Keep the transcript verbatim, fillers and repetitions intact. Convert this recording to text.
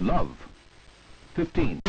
Love, fifteen.